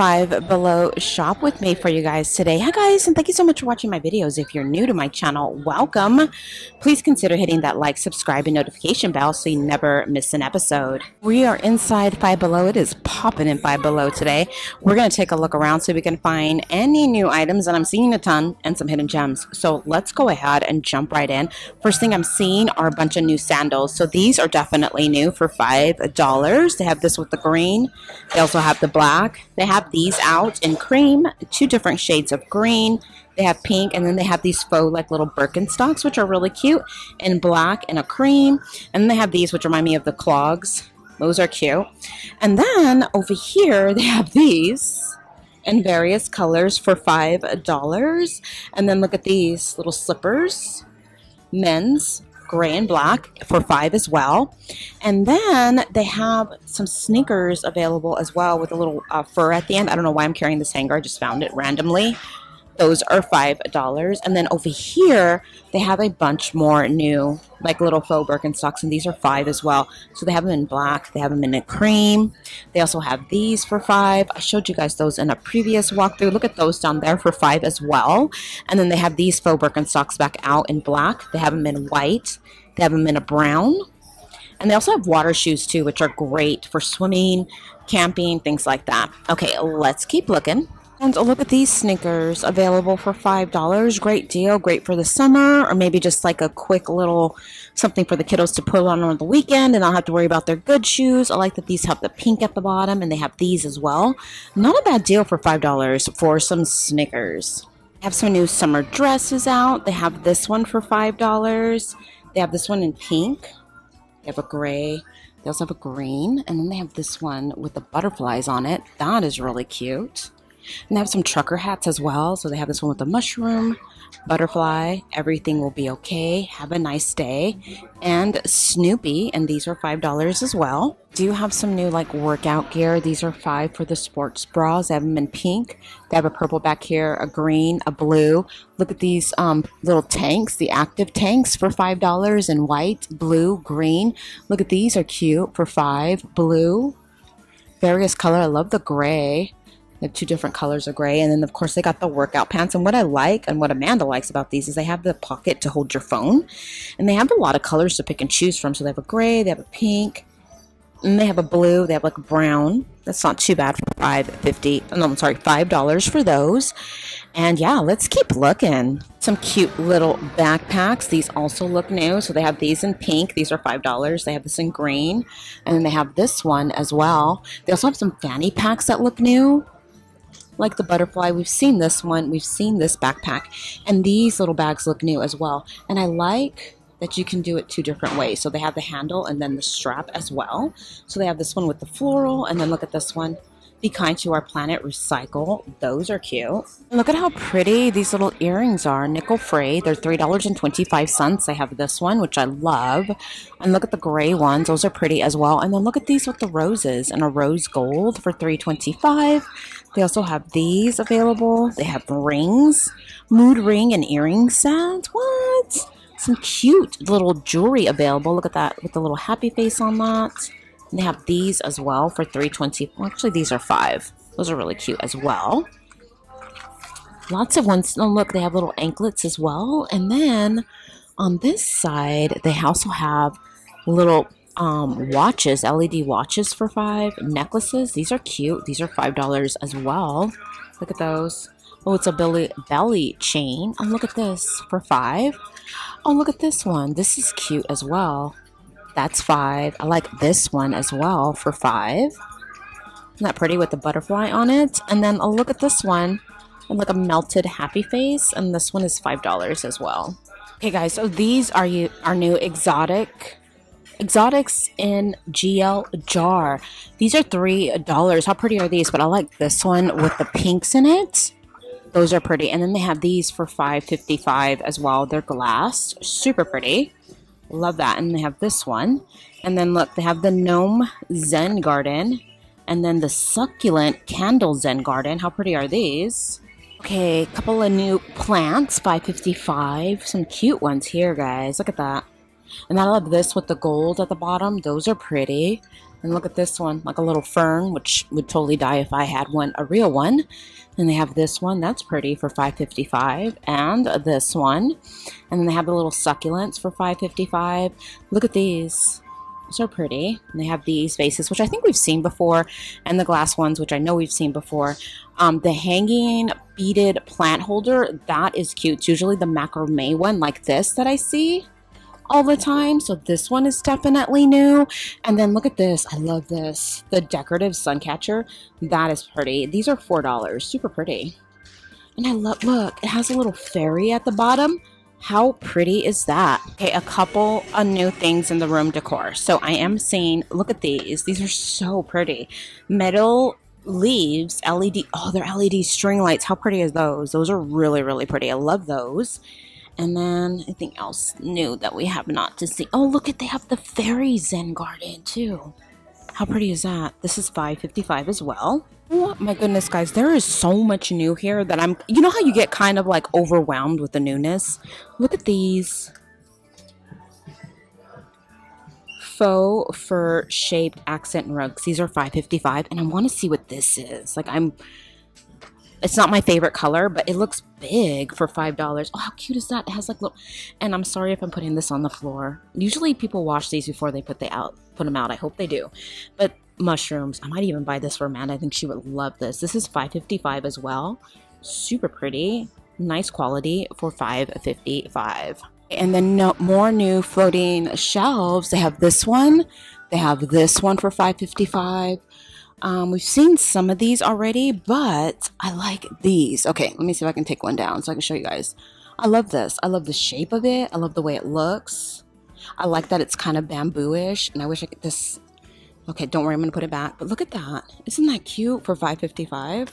Five Below shop with me for you guys today. Hi guys, and thank you so much for watching my videos. If you're new to my channel, welcome. Please consider hitting that like, subscribe, and notification bell so you never miss an episode. We are inside Five Below. It is popping in Five Below today. We're going to take a look around so we can find any new items, and I'm seeing a ton, and some hidden gems. So let's go ahead and jump right in. First thing I'm seeing are a bunch of new sandals. So these are definitely new for $5. They have this with the green. They also have the black. They have these out in cream, two different shades of green. They have pink, and then they have these faux like little Birkenstocks, which are really cute, in black and a cream. And then they have these, which remind me of the clogs. Those are cute. And then over here, they have these in various colors for $5. And then look at these little slippers, men's, gray and black for $5 as well. And then they have some sneakers available as well with a little fur at the end. I don't know why I'm carrying this hanger. I just found it randomly. Those are $5. And then over here, they have a bunch more new, like little faux Birkenstocks, and these are $5 as well. So they have them in black. They have them in a cream. They also have these for $5. I showed you guys those in a previous walkthrough. Look at those down there for $5 as well. And then they have these faux Birkenstocks back out in black. They have them in white. They have them in a brown. And they also have water shoes too, which are great for swimming, camping, things like that. Okay, let's keep looking. And look at these sneakers available for $5. Great deal. Great for the summer, or maybe just like a quick little something for the kiddos to put on the weekend and not have to worry about their good shoes. I like that these have the pink at the bottom, and they have these as well. Not a bad deal for $5 for some sneakers. They have some new summer dresses out. They have this one for $5. They have this one in pink. They have a gray. They also have a green. And then they have this one with the butterflies on it. That is really cute. And they have some trucker hats as well. So they have this one with the mushroom, butterfly, everything will be okay, have a nice day, and Snoopy. And these are $5 as well. Do you have some new like workout gear? These are $5 for the sports bras. They have them in pink. They have a purple back here, a green, a blue. Look at these little tanks, the active tanks for $5 in white, blue, green. Look at these are cute for $5, blue, various color. I love the gray. They have two different colors of gray, and then of course they got the workout pants. And what I like and what Amanda likes about these is they have the pocket to hold your phone, and they have a lot of colors to pick and choose from. So they have a gray, they have a pink, and they have a blue, they have like a brown. That's not too bad for $5.50. No, I'm sorry, $5 for those. And yeah, let's keep looking. Some cute little backpacks. These also look new. So they have these in pink. These are $5. They have this in green, and then they have this one as well. They also have some fanny packs that look new. Like the butterfly, we've seen this one, we've seen this backpack, and these little bags look new as well. And I like that you can do it two different ways. So they have the handle and then the strap as well. So they have this one with the floral, and then look at this one, Be Kind to Our Planet, Recycle. Those are cute. And look at how pretty these little earrings are, nickel free. They're $3.25. I have this one, which I love. And look at the gray ones. Those are pretty as well. And then look at these with the roses and a rose gold for $3.25. They also have these available. They have rings, mood ring and earring set. What? Some cute little jewelry available. Look at that with the little happy face on that. And they have these as well for $3.20. Well, actually, these are $5. Those are really cute as well. Lots of ones. Oh, look, they have little anklets as well. And then on this side, they also have little watches, LED watches for $5. Necklaces. These are cute. These are $5 as well. Look at those. Oh, it's a belly chain. Oh, look at this for $5. Oh, look at this one. This is cute as well. That's $5. I like this one as well for $5. Isn't that pretty with the butterfly on it? And then I'll look at this one, and like a melted happy face, and this one is $5 as well. Okay guys, so these are our new exotics in GL jar. These are $3. How pretty are these? But I like this one with the pinks in it. Those are pretty. And then they have these for $5.55 as well. They're glass, super pretty. Love that. And they have this one, and then look, they have the gnome zen garden, and then the succulent candle zen garden. How pretty are these? Okay, a couple of new plants, $5.55. Some cute ones here guys, look at that. And I love this with the gold at the bottom. Those are pretty. And look at this one, like a little fern, which would totally die if I had one, a real one. And they have this one, that's pretty, for $5.55, and this one. And then they have the little succulents for $5.55. Look at these. So pretty. And they have these vases, which I think we've seen before, and the glass ones, which I know we've seen before. The hanging beaded plant holder, that is cute. It's usually the macrame one like this that I see all the time, so this one is definitely new. And then look at this, I love this, the decorative sun catcher. That is pretty. These are $4, super pretty. And I love, look, it has a little fairy at the bottom. How pretty is that? Okay, a couple of new things in the room decor. So I am seeing, look at these are so pretty. Metal leaves, LED, oh, they're LED string lights. How pretty are those? Those are really, really pretty. I love those. And then anything else new that we have not to see? Oh, look at, they have the fairy Zen garden too. How pretty is that? This is $5.55 as well. Oh my goodness, guys, there is so much new here that I'm, you know how you get kind of like overwhelmed with the newness? Look at these. Faux fur shaped accent rugs. These are $5.55, and I want to see what this is. Like, it's not my favorite color, but it looks big for $5. Oh, how cute is that? It has like little, and I'm sorry if I'm putting this on the floor. Usually people wash these before they put them out. I hope they do. But mushrooms, I might even buy this for Amanda. I think she would love this. This is $5.55 as well. Super pretty, nice quality for $5.55. And then more new floating shelves. They have this one. They have this one for $5.55. We've seen some of these already, but I like these. Okay, let me see if I can take one down so I can show you guys. I love this. I love the shape of it. I love the way it looks. I like that it's kind of bamboo-ish, and I wish I could this. Okay, don't worry, I'm going to put it back, but look at that. Isn't that cute for $5.55?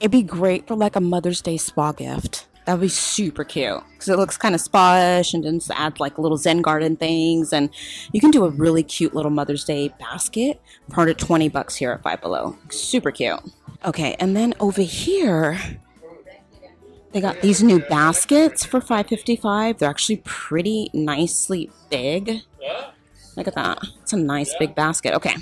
It'd be great for like a Mother's Day spa gift. That would be super cute because it looks kind of spa-ish, and then add like little Zen garden things, and you can do a really cute little Mother's Day basket for under $20 here at Five Below. Super cute. Okay, and then over here, they got these new baskets for $5.55. They're actually pretty nicely big. Look at that. It's a nice big basket. Okay.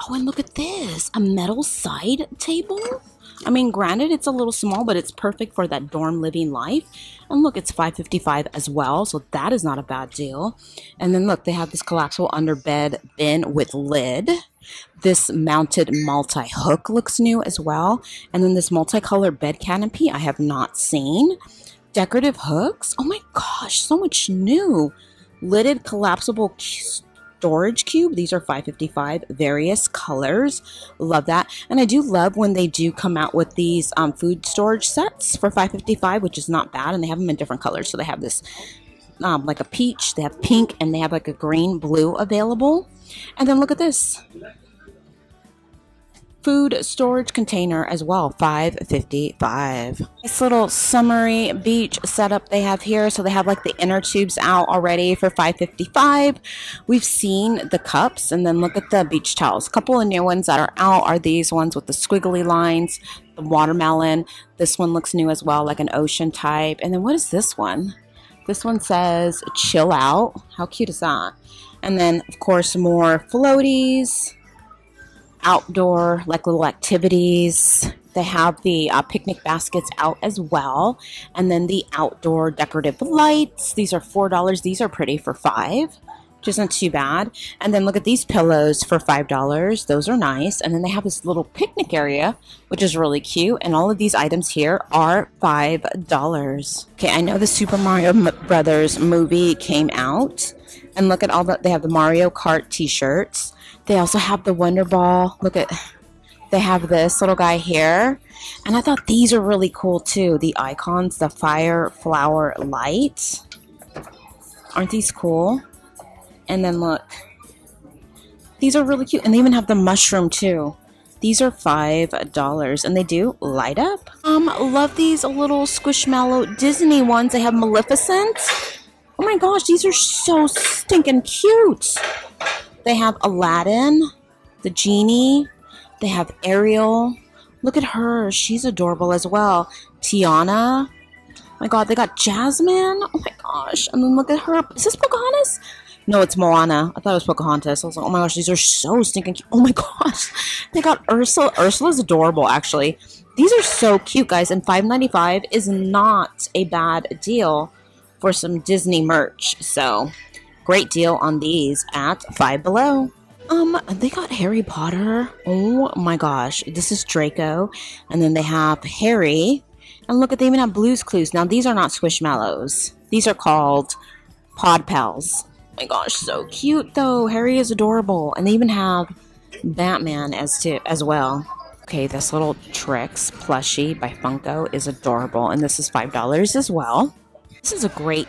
Oh, and look at this. A metal side table. I mean, granted, it's a little small, but it's perfect for that dorm living life. And look, it's $5.55 as well, so that is not a bad deal. And then look, they have this collapsible underbed bin with lid. This mounted multi-hook looks new as well. And then this multicolored bed canopy I have not seen. Decorative hooks. Oh my gosh, so much new. Lidded collapsible storage cube. These are $5.55, various colors. Love that. And I do love when they do come out with these food storage sets for $5.55, which is not bad. And they have them in different colors. So they have this like a peach, they have pink, and they have like a green, blue available. And then look at this. Food storage container as well, $5.55. This little summery beach setup they have here. So they have like the inner tubes out already for $5.55. We've seen the cups, and then look at the beach towels. A couple of new ones that are out are these ones with the squiggly lines, the watermelon. This one looks new as well, like an ocean type. And then what is this one? This one says chill out. How cute is that? And then of course more floaties. Outdoor like little activities. They have the picnic baskets out as well, and then the outdoor decorative lights. These are $4. These are pretty for $5, which isn't too bad. And then look at these pillows for $5. Those are nice. And then they have this little picnic area, which is really cute. And all of these items here are $5. Okay, I know the Super Mario Brothers movie came out, and look at all that. They have the Mario Kart t-shirts. They also have the Wonder Ball. Look at, they have this little guy here. And I thought these are really cool too. The icons, the fire, flower, light. Aren't these cool? And then look, these are really cute. And they even have the mushroom too. These are $5, and they do light up. Love these little Squishmallow Disney ones. They have Maleficent. Oh my gosh, these are so stinking cute. They have Aladdin, the genie. They have Ariel. Look at her. She's adorable as well. Tiana. Oh my God, they got Jasmine. Oh my gosh. And then look at her. Is this Pocahontas? No, it's Moana. I thought it was Pocahontas. I was like, oh my gosh, these are so stinking cute. Oh my gosh. They got Ursula. Ursula's adorable, actually. These are so cute, guys. And $5.95 is not a bad deal for some Disney merch. So, great deal on these at Five Below. They got Harry Potter. Oh my gosh. This is Draco. And then they have Harry. And look, they even have Blue's Clues. Now, these are not Squishmallows. These are called Pod Pals. Oh my gosh, so cute though. Harry is adorable. And they even have Batman as well. Okay, this little Trix plushie by Funko is adorable. And this is $5 as well. This is a great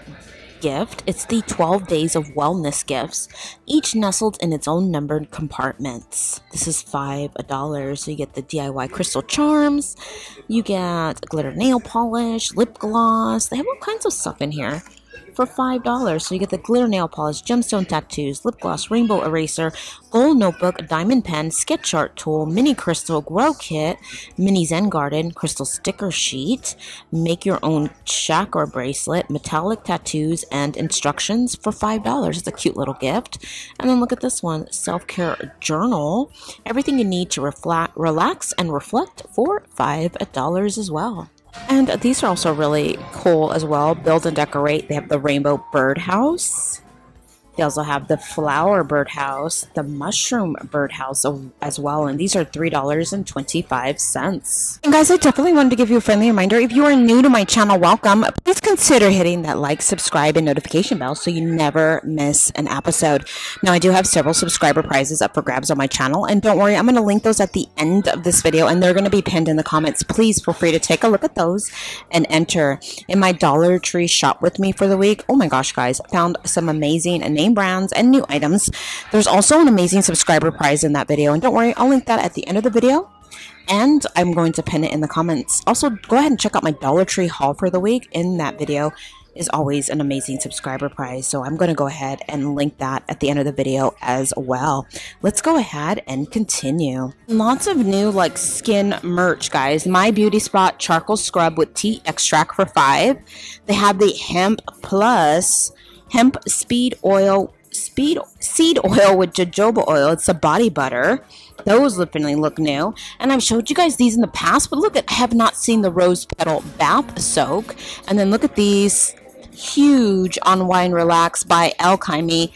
gift. It's the 12 Days of Wellness gifts, each nestled in its own numbered compartments. This is $5, so you get the DIY crystal charms, you get glitter nail polish, lip gloss. They have all kinds of stuff in here for $5. So you get the glitter nail polish, gemstone tattoos, lip gloss, rainbow eraser, gold notebook, diamond pen, sketch art tool, mini crystal grow kit, mini zen garden, crystal sticker sheet, make your own chakra bracelet, metallic tattoos, and instructions for $5. It's a cute little gift. And then look at this one, self-care journal. Everything you need to relax and reflect for $5 as well. And these are also really cool as well. Build and decorate. They have the rainbow birdhouse. They also have the flower birdhouse, the mushroom birdhouse as well. And these are $3.25. And guys, I definitely wanted to give you a friendly reminder. If you are new to my channel, welcome. Please consider hitting that like, subscribe, and notification bell so you never miss an episode. Now, I do have several subscriber prizes up for grabs on my channel. And don't worry, I'm going to link those at the end of this video. And they're going to be pinned in the comments. Please feel free to take a look at those and enter. In my Dollar Tree shop with me for the week, oh my gosh, guys, I found some amazing and brands and new items. There's also an amazing subscriber prize in that video, and don't worry, I'll link that at the end of the video, and I'm going to pin it in the comments. Also, go ahead and check out my Dollar Tree haul for the week. In that video is always an amazing subscriber prize, so I'm going to go ahead and link that at the end of the video as well. Let's go ahead and continue. Lots of new like skin merch, guys. My Beauty Spot charcoal scrub with tea extract for $5. They have the Hemp Plus Hemp seed oil with jojoba oil. It's a body butter. Those definitely look new, and I've showed you guys these in the past, but look at, I have not seen the rose petal bath soak. And then look at these huge Unwind Relax by Alchemy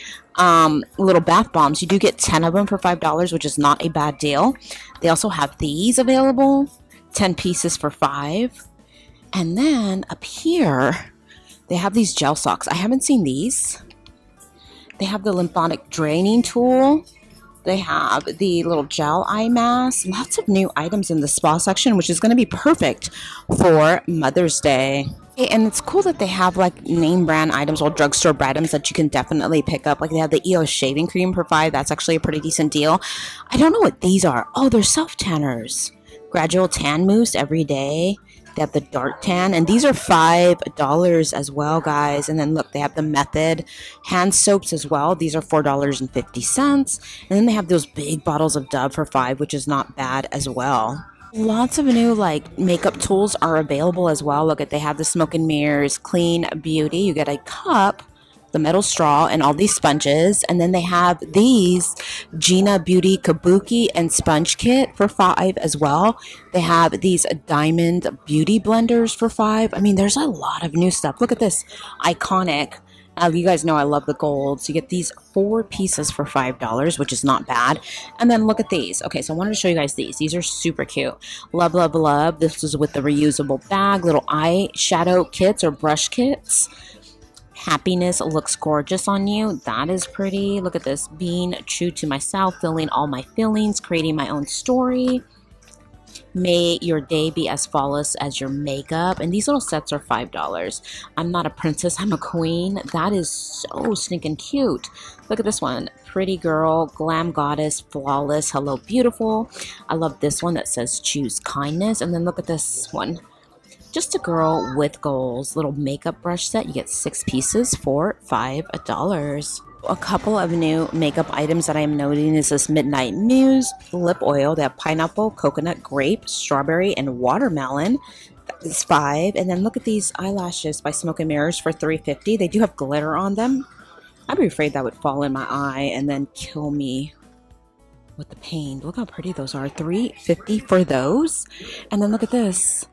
little bath bombs. You do get 10 of them for $5, which is not a bad deal. They also have these available, 10 pieces for $5. And then up here they have these gel socks. I haven't seen these. They have the lymphatic draining tool. They have the little gel eye mask. Lots of new items in the spa section, which is going to be perfect for Mother's Day. And it's cool that they have like name brand items or drugstore brand items that you can definitely pick up. Like they have the EO shaving cream for $5. That's actually a pretty decent deal. I don't know what these are. Oh, they're self tanners. Gradual tan mousse every day. They have the dark tan, and these are $5 as well, guys. And then look, they have the Method hand soaps as well. These are $4.50. And then they have those big bottles of Dove for $5, which is not bad as well. Lots of new like makeup tools are available as well. Look at, they have the Smoke and Mirrors Clean Beauty. You get a cup, the metal straw, and all these sponges. And then they have these Gina Beauty Kabuki and Sponge Kit for $5 as well. They have these Diamond Beauty Blenders for $5. I mean, there's a lot of new stuff. Look at this iconic. You guys know I love the gold. So you get these 4 pieces for $5, which is not bad. And then look at these. Okay, so I wanted to show you guys these. These are super cute. Love, love, love. This is with the reusable bag, little eyeshadow kits or brush kits. Happiness looks gorgeous on you. That is pretty. Look at this. Being true to myself, feeling all my feelings, creating my own story. May your day be as flawless as your makeup. And these little sets are $5. I'm not a princess, I'm a queen. That is so stinking cute. Look at this one. Pretty girl, glam goddess, flawless, hello beautiful. I love this one that says choose kindness. And then look at this one. Just a girl with goals, little makeup brush set. You get 6 pieces for $5. A couple of new makeup items that I'm noting is this Midnight Muse lip oil. They have pineapple, coconut, grape, strawberry, and watermelon. That is $5. And then look at these eyelashes by Smoke and Mirrors for $3.50. They do have glitter on them. I'd be afraid that would fall in my eye and then kill me with the pain. Look how pretty those are. $3.50 for those. And then look at this.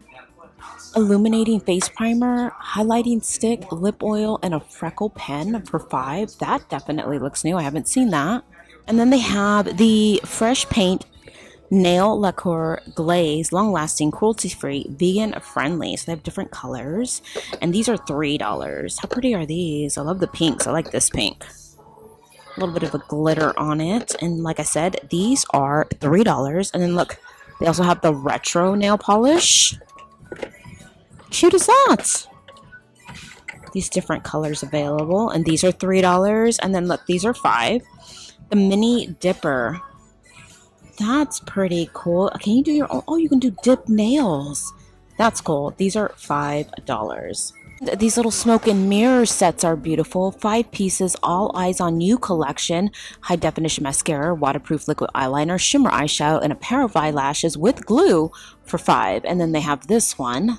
Illuminating face primer, highlighting stick, lip oil, and a freckle pen for $5. That definitely looks new. I haven't seen that. And then they have the Fresh Paint Nail Lacquer Glaze, long-lasting, cruelty-free, vegan-friendly. So they have different colors. And these are $3. How pretty are these? I love the pinks. I like this pink. A little bit of a glitter on it. And like I said, these are $3. And then look, they also have the Retro nail polish. Cute as that. These different colors available. And these are $3. And then look, these are $5. The Mini Dipper. That's pretty cool. Can you do your own? Oh, you can do dip nails. That's cool. These are $5. These little Smoke and Mirrors sets are beautiful. 5 pieces, All Eyes on You collection. High definition mascara, waterproof liquid eyeliner, shimmer eyeshadow, and a pair of eyelashes with glue for $5. And then they have this one,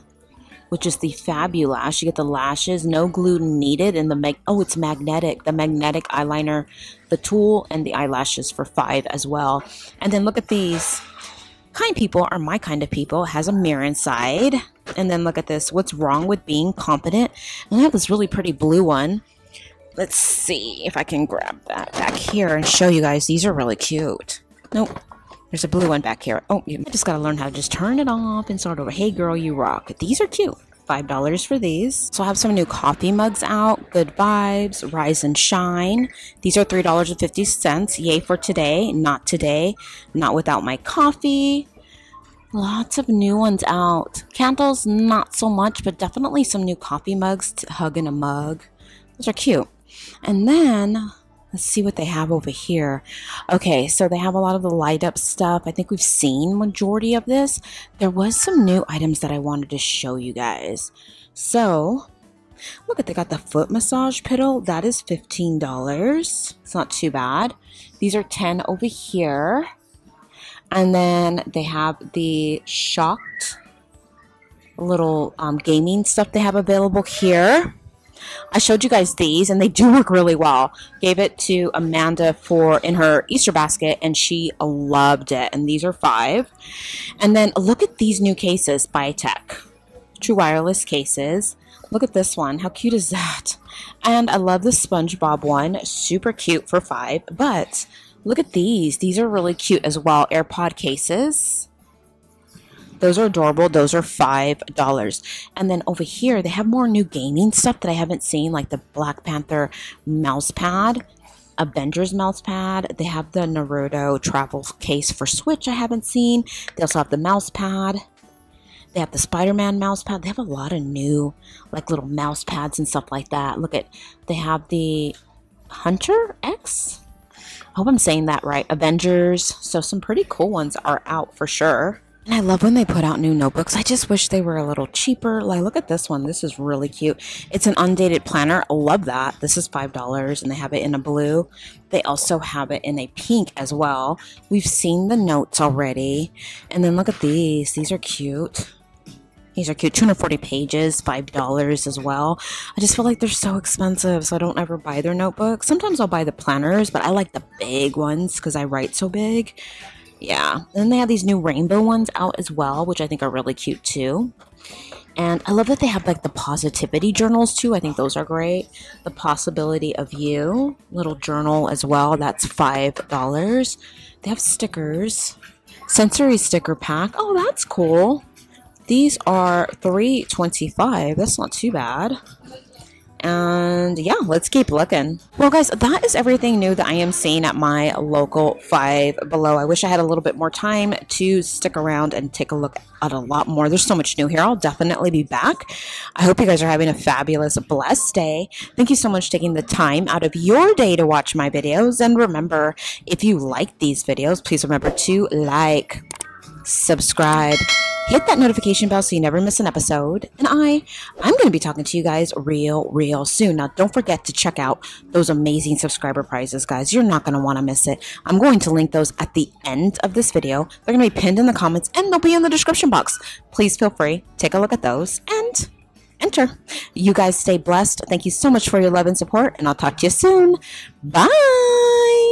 which is the Fabulash. You get the lashes, no glue needed, and the it's magnetic. The magnetic eyeliner, the tool, and the eyelashes for $5 as well. And then look at these. Kind people are my kind of people. It has a mirror inside. And then look at this. What's wrong with being competent? And I have this really pretty blue one. Let's see if I can grab that back here and show you guys. These are really cute. Nope. There's a blue one back here. Oh, you just gotta learn how to just turn it off and start over. Hey girl, you rock. These are cute. $5 for these. So I have some new coffee mugs out. Good Vibes, Rise and Shine. These are $3.50. Yay for today. Not without my coffee. Lots of new ones out. Candles, not so much, but definitely some new coffee mugs to hug in a mug. Those are cute. And then let's see what they have over here. Okay, so they have a lot of the light up stuff. I think we've seen majority of this. There was some new items that I wanted to show you guys. So, look at, they got the foot massage pedal. That is $15. It's not too bad. These are $10 over here. And then they have the shocked little gaming stuff they have available here. I showed you guys these, and they do work really well. Gave it to Amanda for in her Easter basket, and she loved it. And these are $5. And then look at these new cases by Tech True wireless cases. Look at this one. How cute is that? And I love the SpongeBob one. Super cute for $5. But look at these. These are really cute as well. AirPod cases. Those are adorable. Those are $5. And then over here, they have more new gaming stuff that I haven't seen, like the Black Panther mouse pad, Avengers mouse pad. They have the Naruto travel case for Switch I haven't seen. They also have the mouse pad. They have the Spider-Man mouse pad. They have a lot of new, like, little mouse pads and stuff like that. Look at, they have the Hunter X. I hope I'm saying that right. Avengers. So some pretty cool ones are out for sure. And I love when they put out new notebooks. I just wish they were a little cheaper. Like, look at this one. This is really cute. It's an undated planner. I love that. This is $5, and they have it in a blue. They also have it in a pink as well. We've seen the notes already. And then look at these. These are cute. These are cute. 240 pages, $5 as well. I just feel like they're so expensive, so I don't ever buy their notebooks. Sometimes I'll buy the planners, but I like the big ones because I write so big. Yeah, and then they have these new rainbow ones out as well, which I think are really cute too. And I love that they have, like, the positivity journals too. I think those are great. The Possibility of You little journal as well. That's $5. They have stickers. Sensory sticker pack. Oh, that's cool. These are $3.25. That's not too bad. And yeah, let's keep looking. Well, guys, that is everything new that I am seeing at my local Five Below. I wish I had a little bit more time to stick around and take a look at a lot more. There's so much new here. I'll definitely be back. I hope you guys are having a fabulous, blessed day. Thank you so much for taking the time out of your day to watch my videos. And remember, if you like these videos, please remember to like, subscribe, hit that notification bell so you never miss an episode. And I'm going to be talking to you guys real soon. Now, don't forget to check out those amazing subscriber prizes, guys. You're not going to want to miss it. I'm going to link those at the end of this video. They're going to be pinned in the comments, and they'll be in the description box. Please feel free. Take a look at those, and enter. You guys stay blessed. Thank you so much for your love and support, and I'll talk to you soon. Bye.